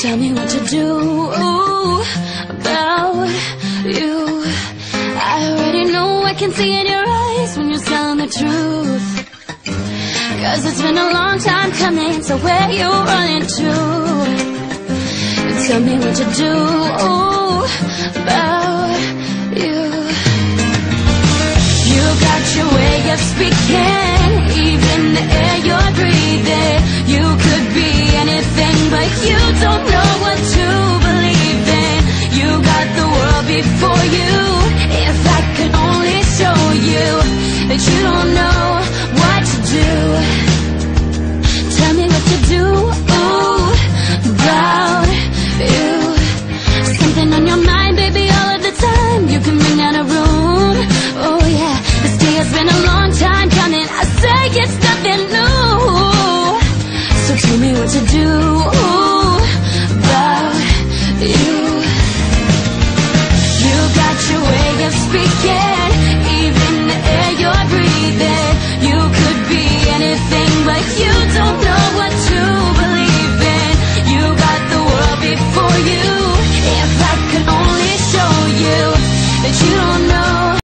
Tell me what to do about you. I already know, I can see in your eyes when you're telling the truth. 'Cause it's been a long time coming, so where you running to? Tell me what to do about you. You got your way of speaking, even the air you're breathing. You could be anything, but you don't know what to believe in. You got the world before you. If I could only show you that you don't know what to do. Tell me what to do about you. Something on your mind, baby, all of the time. You can bring out a room, oh yeah. This day has been a long time coming. I say it's nothing new. So tell me what to do about you.